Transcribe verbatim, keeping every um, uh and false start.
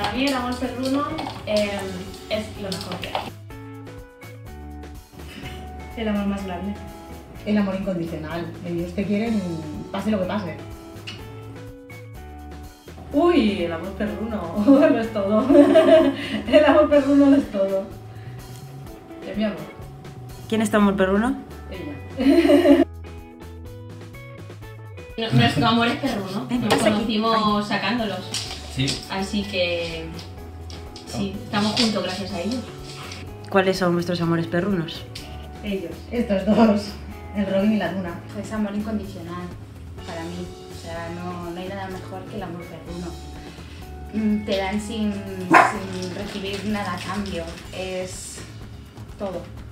Para mí el amor perruno eh, es lo mejor que hay. El amor más grande. El amor incondicional. El Dios te quiere, pase lo que pase. Uy, el amor perruno lo es todo. El amor perruno lo es todo. Es mi amor. ¿Quién es tu amor perruno? Ella. Nuestro amor es perruno. Nos conocimos sacándolos. Sí. Así que sí, estamos juntos gracias a ellos. ¿Cuáles son vuestros amores perrunos? Ellos, estos dos, el Robin y la Luna. Es amor incondicional para mí. O sea, no, no hay nada mejor que el amor perruno. Te dan sin, sin recibir nada a cambio. Es todo.